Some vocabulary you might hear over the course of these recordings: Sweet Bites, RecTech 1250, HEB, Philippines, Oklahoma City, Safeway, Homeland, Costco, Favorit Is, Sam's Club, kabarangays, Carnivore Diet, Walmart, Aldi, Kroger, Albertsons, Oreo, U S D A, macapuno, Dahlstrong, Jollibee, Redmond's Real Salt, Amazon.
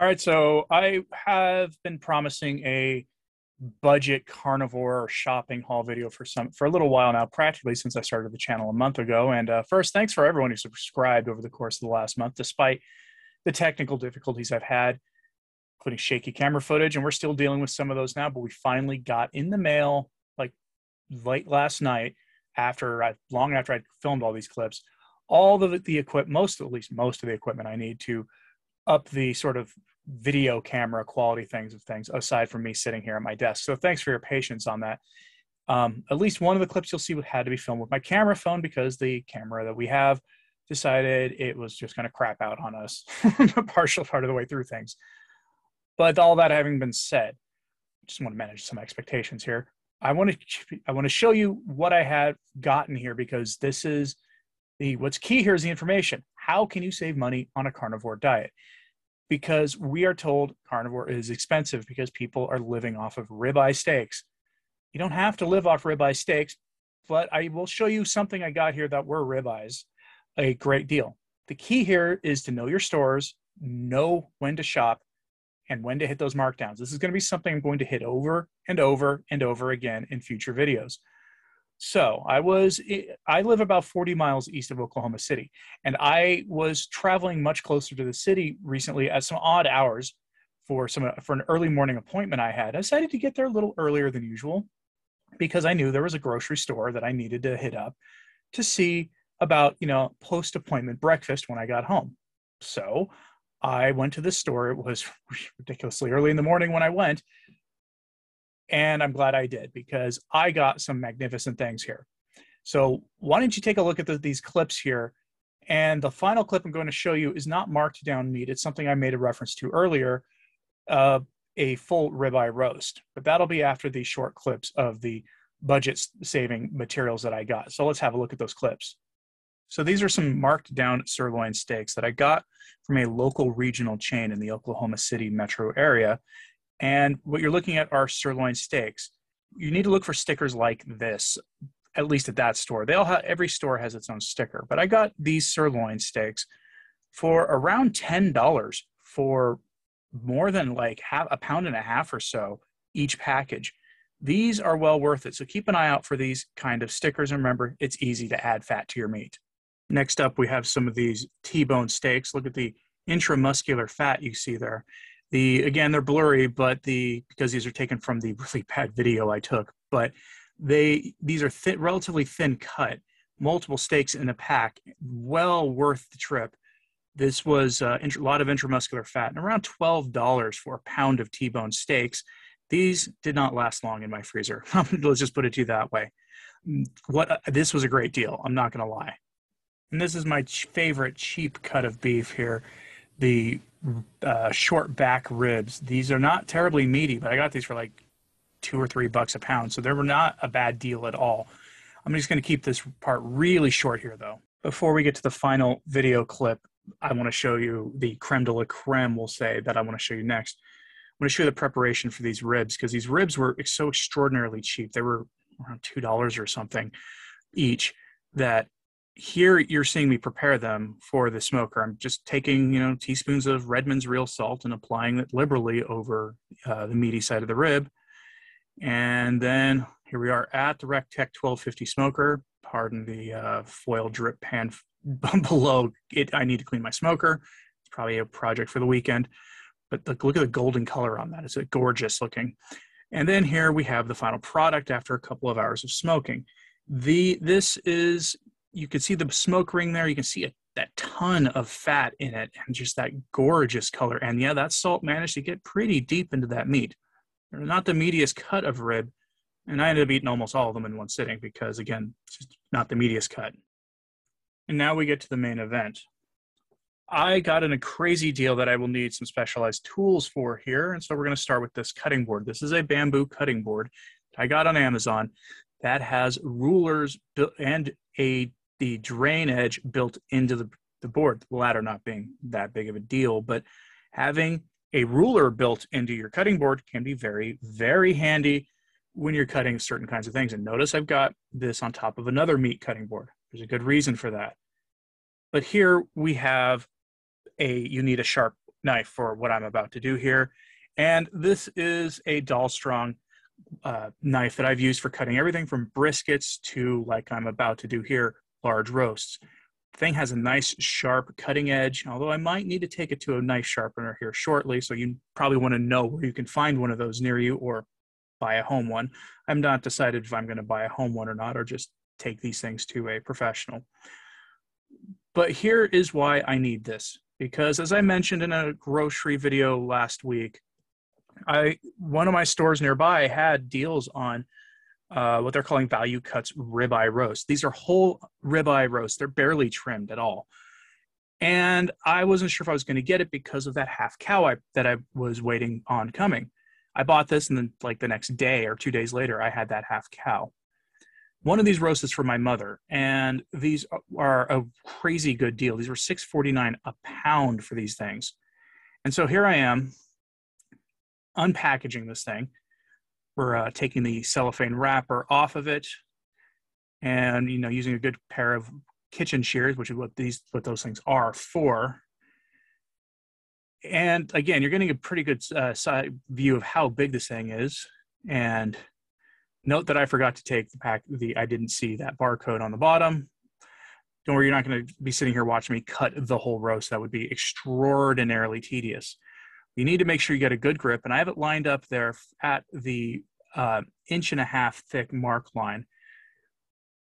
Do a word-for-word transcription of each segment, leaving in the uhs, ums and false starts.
All right. So I have been promising a budget carnivore shopping haul video for some for a little while now, practically since I started the channel a month ago. And uh, first, thanks for everyone who subscribed over the course of the last month, despite the technical difficulties I've had, including shaky camera footage. And we're still dealing with some of those now, but we finally got in the mail like late last night after I, long after I filmed all these clips, all the, the equipment, most, at least most of the equipment I need to up the sort of video camera quality things of things aside from me sitting here at my desk. So thanks for your patience on that. Um, at least one of the clips you'll see had to be filmed with my camera phone because the camera that we have decided it was just going to crap out on us a partial part of the way through things. But all that having been said, just want to manage some expectations here. I want to I want to show you what I have gotten here, because this is the what's key here is the information. How can you save money on a carnivore diet? Because we are told carnivore is expensive because people are living off of ribeye steaks. You don't have to live off ribeye steaks, but I will show you something I got here that were ribeyes, a great deal. The key here is to know your stores, know when to shop, and when to hit those markdowns. This is going to be something I'm going to hit over and over and over again in future videos. So I was, I live about forty miles east of Oklahoma City, and I was traveling much closer to the city recently at some odd hours for some, for an early morning appointment I had. I decided to get there a little earlier than usual because I knew there was a grocery store that I needed to hit up to see about, you know, post-appointment breakfast when I got home. So I went to this store. It was ridiculously early in the morning when I went, and I'm glad I did because I got some magnificent things here. So why don't you take a look at the, these clips here? And the final clip I'm going to show you is not marked down meat. It's something I made a reference to earlier, uh, a full ribeye roast, but that'll be after the short clips of the budget saving materials that I got. So let's have a look at those clips. So these are some marked down sirloin steaks that I got from a local regional chain in the Oklahoma City metro area. And what you're looking at are sirloin steaks. You need to look for stickers like this, at least at that store. They all have, every store has its own sticker, but I got these sirloin steaks for around ten dollars for more than like half, a pound and a half or so each package. These are well worth it. So keep an eye out for these kind of stickers. And remember, it's easy to add fat to your meat. Next up, we have some of these T-bone steaks. Look at the intramuscular fat you see there. The, again, they're blurry, but the, because these are taken from the really bad video I took, but they, these are thin, relatively thin cut, multiple steaks in a pack, well worth the trip. This was a lot of intramuscular fat and around twelve dollars for a pound of T-bone steaks. These did not last long in my freezer. Let's just put it to you that way. What, uh, this was a great deal. I'm not going to lie. And this is my favorite cheap cut of beef here. The uh, short back ribs. These are not terribly meaty, but I got these for like two or three bucks a pound. So they were not a bad deal at all. I'm just going to keep this part really short here though. Before we get to the final video clip, I want to show you the creme de la creme, we'll say, that I want to show you next. I'm going to show you the preparation for these ribs because these ribs were so extraordinarily cheap. They were around two dollars or something each, that here you're seeing me prepare them for the smoker. I'm just taking, you know, teaspoons of Redmond's Real Salt and applying it liberally over uh, the meaty side of the rib. And then here we are at the RecTech twelve fifty smoker. Pardon the uh, foil drip pan below it. I need to clean my smoker. It's probably a project for the weekend, but look, look at the golden color on that. It's a gorgeous looking. And then here we have the final product after a couple of hours of smoking. The, this is, you can see the smoke ring there. You can see a, that ton of fat in it and just that gorgeous color. And yeah, that salt managed to get pretty deep into that meat. They're not the meatiest cut of rib. And I ended up eating almost all of them in one sitting because, again, it's just not the meatiest cut. And now we get to the main event. I got in a crazy deal that I will need some specialized tools for here. And so we're going to start with this cutting board. This is a bamboo cutting board I got on Amazon that has rulers and a the drain edge built into the, the board, the latter not being that big of a deal, but having a ruler built into your cutting board can be very, very handy when you're cutting certain kinds of things. And notice I've got this on top of another meat cutting board. There's a good reason for that. But here we have a, you need a sharp knife for what I'm about to do here. And this is a Dahlstrong uh, knife that I've used for cutting everything from briskets to, like I'm about to do here, large roasts. The thing has a nice sharp cutting edge, although I might need to take it to a knife sharpener here shortly. So you probably want to know where you can find one of those near you or buy a home one. I'm not decided if I'm going to buy a home one or not, or just take these things to a professional. But here is why I need this, because as I mentioned in a grocery video last week, I one of my stores nearby had deals on uh, what they're calling value cuts ribeye roasts. These are whole ribeye roasts. They're barely trimmed at all. And I wasn't sure if I was going to get it because of that half cow I, that I was waiting on coming. I bought this, and then like the next day or two days later, I had that half cow. One of these roasts is for my mother, and these are a crazy good deal. These were six forty-nine a pound for these things. And so here I am unpackaging this thing. We're uh, taking the cellophane wrapper off of it and, you know, using a good pair of kitchen shears, which is what these, what those things are for. And again, you're getting a pretty good uh, side view of how big this thing is. And note that I forgot to take the pack, the, I didn't see that barcode on the bottom. Don't worry, you're not going to be sitting here watching me cut the whole roast. That would be extraordinarily tedious. You need to make sure you get a good grip, and I have it lined up there at the uh, inch and a half thick mark line.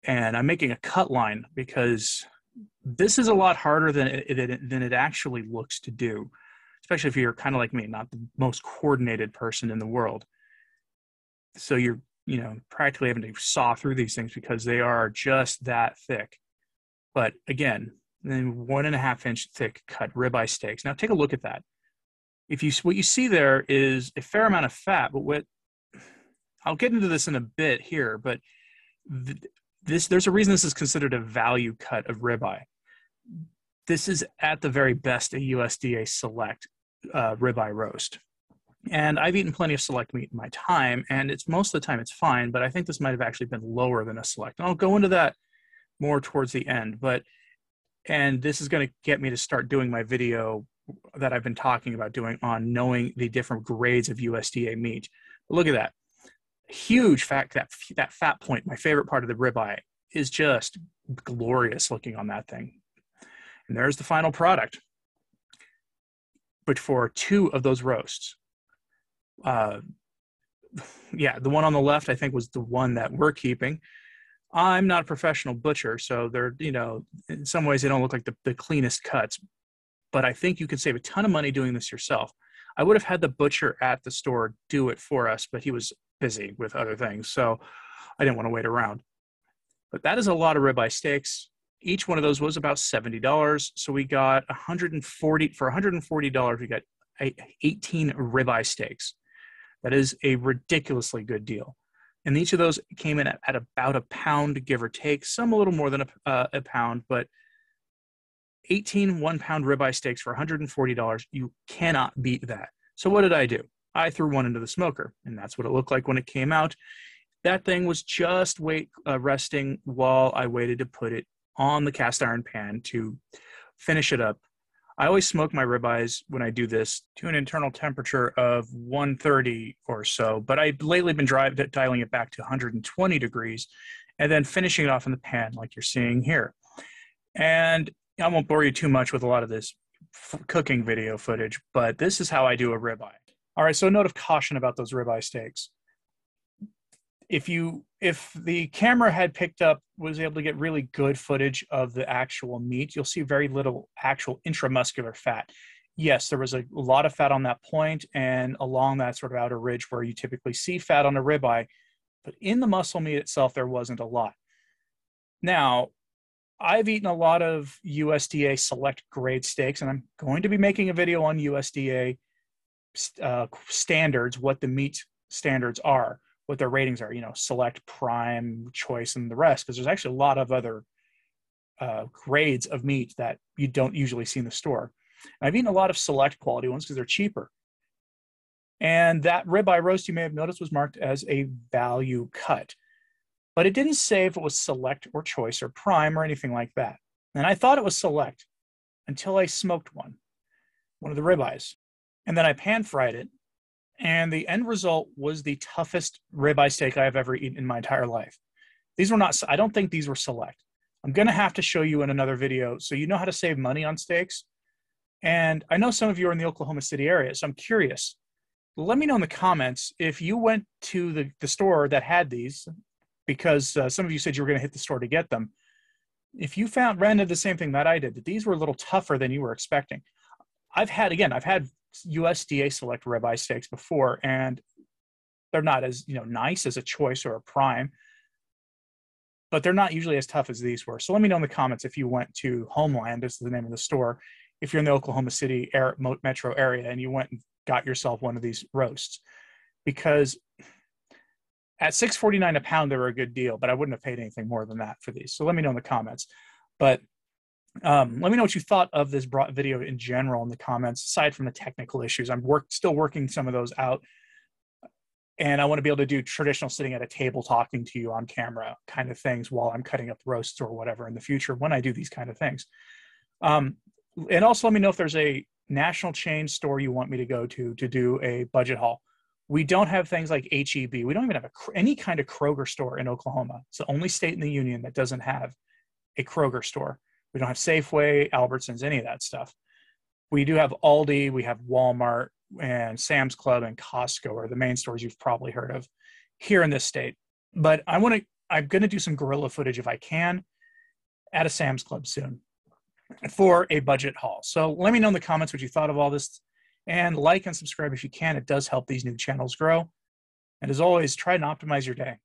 And I'm making a cut line because this is a lot harder than it, than it actually looks to do, especially if you're kind of like me, not the most coordinated person in the world. So you're you know, practically having to saw through these things because they are just that thick. But again, then one and a half inch thick cut ribeye steaks. Now take a look at that. If you, what you see there is a fair amount of fat, but what, I'll get into this in a bit here, but th this, there's a reason this is considered a value cut of ribeye. This is at the very best a U S D A select uh, ribeye roast. And I've eaten plenty of select meat in my time, and it's most of the time it's fine, but I think this might have actually been lower than a select. And I'll go into that more towards the end, but, and this is going to get me to start doing my video that I've been talking about doing on knowing the different grades of U S D A meat. But look at that. Huge fact, that, that fat point, my favorite part of the ribeye, is just glorious looking on that thing. And there's the final product. But for two of those roasts, Uh, yeah, the one on the left, I think, was the one that we're keeping. I'm not a professional butcher, so they're, you know, in some ways they don't look like the, the cleanest cuts, but I think you could save a ton of money doing this yourself. I would have had the butcher at the store do it for us, but he was busy with other things, so I didn't want to wait around. But that is a lot of ribeye steaks. Each one of those was about seventy dollars, so we got one hundred forty dollars. For one hundred forty dollars, we got eighteen ribeye steaks. That is a ridiculously good deal. And each of those came in at, at about a pound, give or take, some a little more than a, uh, a pound, but eighteen one-pound ribeye steaks for one hundred forty dollars, you cannot beat that. So what did I do? I threw one into the smoker, and that's what it looked like when it came out. That thing was just wait, uh, resting while I waited to put it on the cast iron pan to finish it up. I always smoke my ribeyes when I do this to an internal temperature of one thirty or so, but I've lately been dry, dialing it back to one hundred twenty degrees and then finishing it off in the pan like you're seeing here. And I won't bore you too much with a lot of this cooking video footage, but this is how I do a ribeye. All right, so a note of caution about those ribeye steaks. If you, if the camera had picked up, was able to get really good footage of the actual meat, you'll see very little actual intramuscular fat. Yes, there was a lot of fat on that point and along that sort of outer ridge where you typically see fat on a ribeye, but in the muscle meat itself, there wasn't a lot. Now, I've eaten a lot of U S D A select grade steaks, and I'm going to be making a video on U S D A uh, standards, what the meat standards are, what their ratings are, you know, select, prime, choice, and the rest, because there's actually a lot of other uh, grades of meat that you don't usually see in the store. And I've eaten a lot of select quality ones because they're cheaper. And that ribeye roast, you may have noticed, was marked as a value cut. But it didn't say if it was select or choice or prime or anything like that. And I thought it was select until I smoked one. one of the ribeyes. And then I pan fried it. And the end result was the toughest ribeye steak I've ever eaten in my entire life. These were not, I don't think these were select. I'm going to have to show you in another video. So you know how to save money on steaks. And I know some of you are in the Oklahoma City area, so I'm curious. Let me know in the comments if you went to the, the store that had these, because uh, some of you said you were going to hit the store to get them. If you found, ran into the same thing that I did, that these were a little tougher than you were expecting. I've had, again, I've had U S D A select ribeye steaks before, and they're not as, you know, nice as a choice or a prime, but they're not usually as tough as these were. So let me know in the comments if you went to Homeland, this is the name of the store, if you're in the Oklahoma City air, metro area and you went and got yourself one of these roasts, because at six forty-nine a pound, they were a good deal, but I wouldn't have paid anything more than that for these. So let me know in the comments, but um, let me know what you thought of this broad video in general in the comments, aside from the technical issues. I'm work, still working some of those out. And I want to be able to do traditional sitting at a table talking to you on camera kind of things while I'm cutting up roasts or whatever in the future when I do these kind of things. Um, and also let me know if there's a national chain store you want me to go to to do a budget haul. We don't have things like H E B. We don't even have a, any kind of Kroger store in Oklahoma. It's the only state in the union that doesn't have a Kroger store. We don't have Safeway, Albertsons, any of that stuff. We do have Aldi. We have Walmart and Sam's Club and Costco are the main stores you've probably heard of here in this state. But I want to, I'm going to do some guerrilla footage if I can at a Sam's Club soon for a budget haul. So let me know in the comments what you thought of all this, and like and subscribe if you can. It does help these new channels grow. And as always, try and optimize your day.